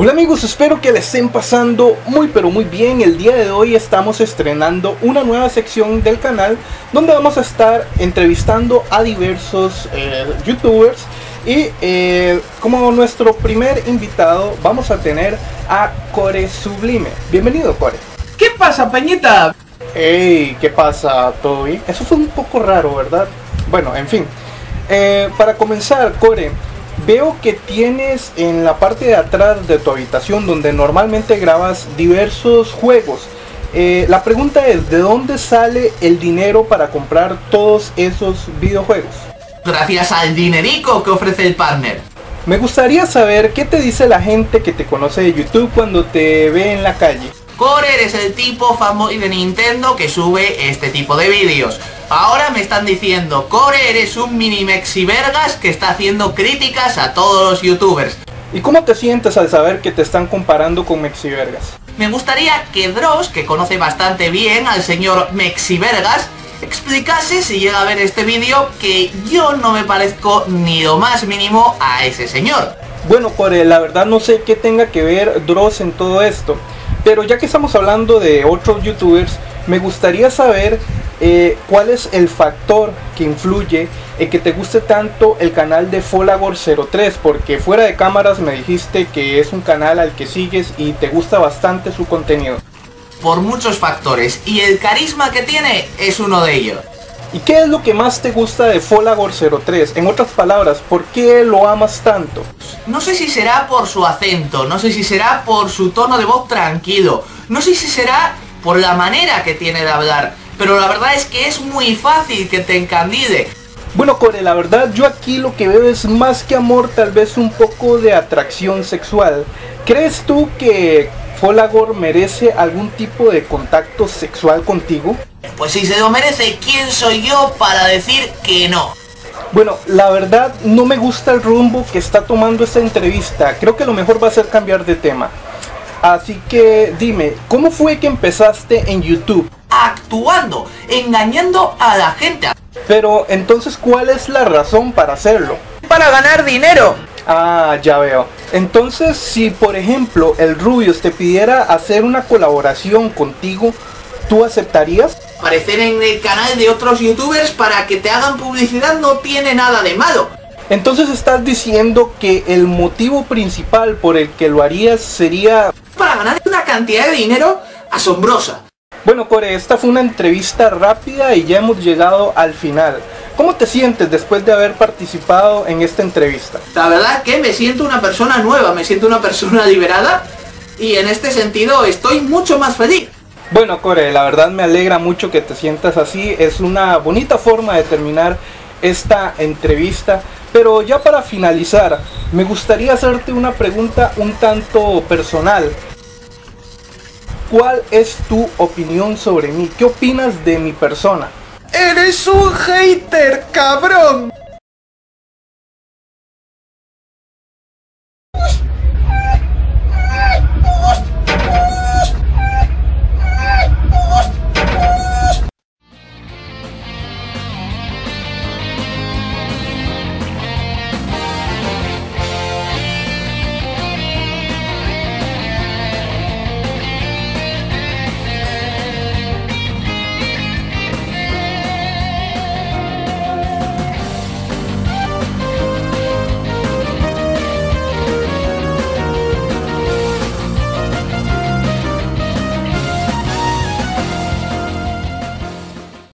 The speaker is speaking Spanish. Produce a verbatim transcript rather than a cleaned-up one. Hola amigos, espero que les estén pasando muy pero muy bien. El día de hoy estamos estrenando una nueva sección del canal donde vamos a estar entrevistando a diversos eh, youtubers. Y eh, como nuestro primer invitado vamos a tener a Core Sublime. Bienvenido, Core. ¿Qué pasa, Peñita? Hey, ¿qué pasa, Toby? Eso fue un poco raro, ¿verdad? Bueno, en fin. Eh, para comenzar, Core, veo que tienes en la parte de atrás de tu habitación donde normalmente grabas diversos juegos. Eh, la pregunta es, ¿de dónde sale el dinero para comprar todos esos videojuegos? Gracias al dinerico que ofrece el partner. Me gustaría saber qué te dice la gente que te conoce de YouTube cuando te ve en la calle. Core, eres el tipo fanboy de Nintendo que sube este tipo de vídeos. Ahora me están diciendo, Core, eres un mini Mexi Vergas que está haciendo críticas a todos los youtubers. ¿Y cómo te sientes al saber que te están comparando con Mexi Vergas? Me gustaría que Dross, que conoce bastante bien al señor Mexi Vergas, explicase, si llega a ver este vídeo, que yo no me parezco ni lo más mínimo a ese señor. Bueno, Core, la verdad no sé qué tenga que ver Dross en todo esto, pero ya que estamos hablando de otros youtubers, me gustaría saber eh, cuál es el factor que influye en que te guste tanto el canal de Folagor cero tres, porque fuera de cámaras me dijiste que es un canal al que sigues y te gusta bastante su contenido. Por muchos factores, y el carisma que tiene es uno de ellos. ¿Y qué es lo que más te gusta de Folagor cero tres? En otras palabras, ¿por qué lo amas tanto? No sé si será por su acento, no sé si será por su tono de voz tranquilo, no sé si será por la manera que tiene de hablar, pero la verdad es que es muy fácil que te encandile. Bueno, Core, la verdad yo aquí lo que veo es más que amor, tal vez un poco de atracción sexual. ¿Crees tú que Folagor merece algún tipo de contacto sexual contigo? Pues si se lo merece, ¿quién soy yo para decir que no? Bueno, la verdad no me gusta el rumbo que está tomando esta entrevista. Creo que lo mejor va a ser cambiar de tema. Así que dime, ¿cómo fue que empezaste en YouTube? Actuando, engañando a la gente. Pero entonces, ¿cuál es la razón para hacerlo? Para ganar dinero. Ah, ya veo. Entonces, si por ejemplo el Rubius te pidiera hacer una colaboración contigo, ¿tú aceptarías? Aparecer en el canal de otros youtubers para que te hagan publicidad no tiene nada de malo. Entonces estás diciendo que el motivo principal por el que lo harías sería para ganar una cantidad de dinero asombrosa. Bueno, Core, esta fue una entrevista rápida y ya hemos llegado al final. ¿Cómo te sientes después de haber participado en esta entrevista? La verdad que me siento una persona nueva, me siento una persona liberada y en este sentido estoy mucho más feliz. Bueno, Core, la verdad me alegra mucho que te sientas así, es una bonita forma de terminar esta entrevista. Pero ya para finalizar, me gustaría hacerte una pregunta un tanto personal. ¿Cuál es tu opinión sobre mí? ¿Qué opinas de mi persona? ¡Eres un hater, cabrón!